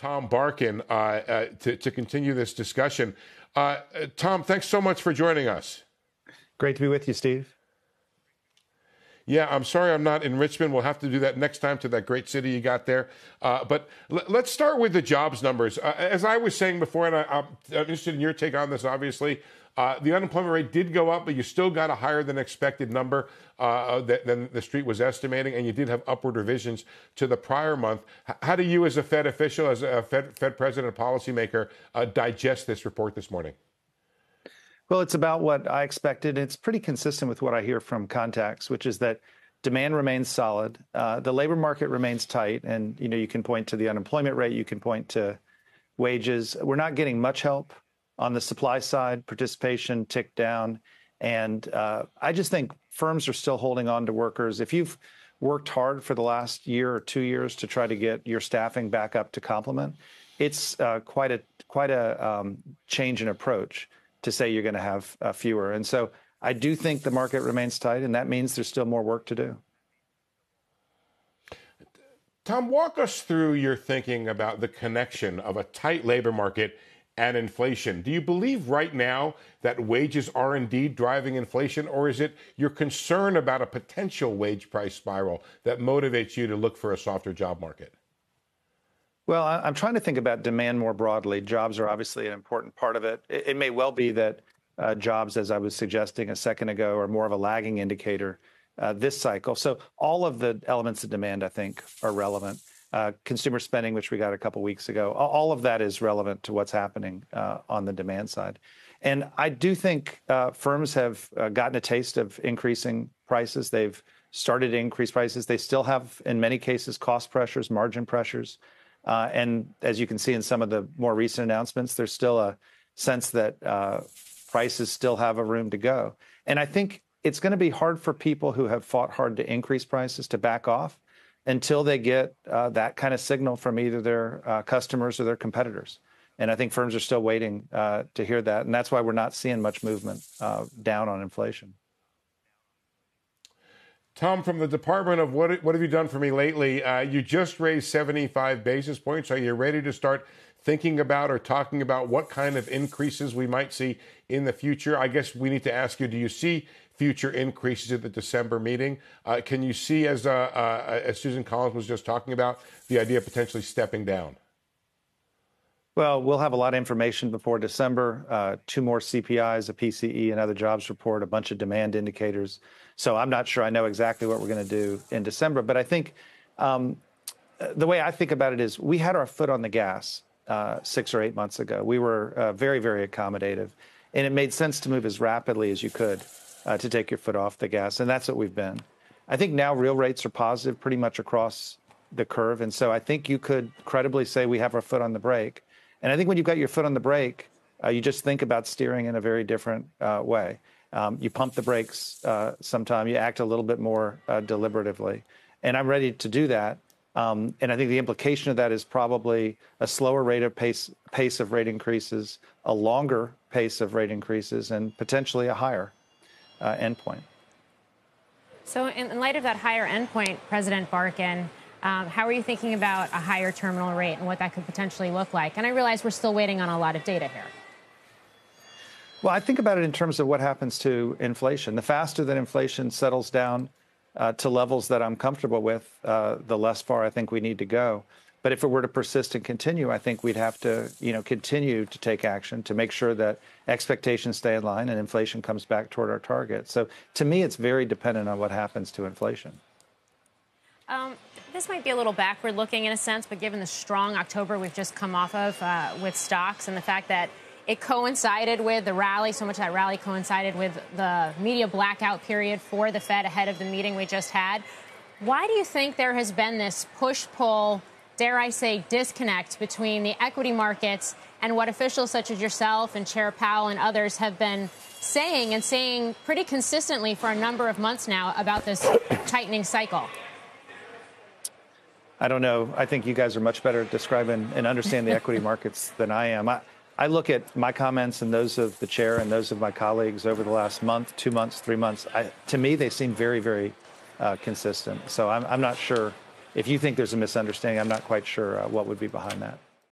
Tom Barkin to continue this discussion. Tom, thanks so much for joining us. Great to be with you, Steve. Yeah, I'm sorry I'm not in Richmond. We'll have to do that next time to that great city you got there. But let's start with the jobs numbers. As I was saying before, and I'm interested in your take on this, obviously, the unemployment rate did go up, but you still got a higher than expected number than the street was estimating, and you did have upward revisions to the prior month. How do you, as a Fed official, as a Fed president, policymaker, digest this report this morning? Well, it's about what I expected. It's pretty consistent with what I hear from contacts, which is that demand remains solid. The labor market remains tight. And, you know, you can point to the unemployment rate. You can point to wages. We're not getting much help on the supply side. Participation ticked down. And I just think firms are still holding on to workers. If you've worked hard for the last year or 2 years to try to get your staffing back up to complement, it's quite a change in approach to say you're going to have fewer. And so I do think the market remains tight, and that means there's still more work to do. Tom, walk us through your thinking about the connection of a tight labor market and inflation. Do you believe right now that wages are indeed driving inflation, or is it your concern about a potential wage price spiral that motivates you to look for a softer job market? Well, I'm trying to think about demand more broadly. Jobs are obviously an important part of it. It may well be that jobs, as I was suggesting a second ago, are more of a lagging indicator this cycle. So all of the elements of demand, I think, are relevant. Consumer spending, which we got a couple weeks ago, all of that is relevant to what's happening on the demand side. And I do think firms have gotten a taste of increasing prices. They've started to increase prices. They still have, in many cases, cost pressures, margin pressures. And as you can see in some of the more recent announcements, there's still a sense that prices still have a room to go. And I think it's going to be hard for people who have fought hard to increase prices to back off until they get that kind of signal from either their customers or their competitors. And I think firms are still waiting to hear that. And that's why we're not seeing much movement down on inflation. Tom, from the Department of what have you done for me lately? You just raised 75 basis points. Are you ready to start thinking about or talking about what kind of increases we might see in the future? I guess we need to ask you, do you see future increases at the December meeting? Can you see, as Susan Collins was just talking about, the idea of potentially stepping down? Well, we'll have a lot of information before December, 2 more CPIs, a PCE, another jobs report, a bunch of demand indicators. So I'm not sure I know exactly what we're going to do in December. But I think the way I think about it is we had our foot on the gas 6 or 8 months ago. We were very, very accommodative. And it made sense to move as rapidly as you could to take your foot off the gas. And that's what we've been. I think now real rates are positive pretty much across the curve. And so I think you could credibly say we have our foot on the brake. And I think when you've got your foot on the brake, you just think about steering in a very different way. You pump the brakes sometime. You act a little bit more deliberatively. And I'm ready to do that. And I think the implication of that is probably a slower rate of pace of rate increases, a longer pace of rate increases, and potentially a higher endpoint. So in light of that higher endpoint, President Barkin, how are you thinking about a higher terminal rate and what that could potentially look like? And I realize we're still waiting on a lot of data here. Well, I think about it in terms of what happens to inflation. The faster that inflation settles down to levels that I'm comfortable with, the less far I think we need to go. But if it were to persist and continue, I think we'd have to, continue to take action to make sure that expectations stay in line and inflation comes back toward our target. So to me, it's very dependent on what happens to inflation. This might be a little backward looking in a sense, but given the strong October we've just come off of with stocks and the fact that it coincided with the rally, so much of that rally coincided with the media blackout period for the Fed ahead of the meeting we just had. Why do you think there has been this push-pull, dare I say, disconnect between the equity markets and what officials such as yourself and Chair Powell and others have been saying and saying pretty consistently for a number of months now about this tightening cycle? I don't know. I think you guys are much better at describing and understanding the equity markets than I am. I look at my comments and those of the chair and those of my colleagues over the last month, 2 months, 3 months. To me, they seem very, very consistent. So I'm not sure. If you think there's a misunderstanding, I'm not quite sure what would be behind that.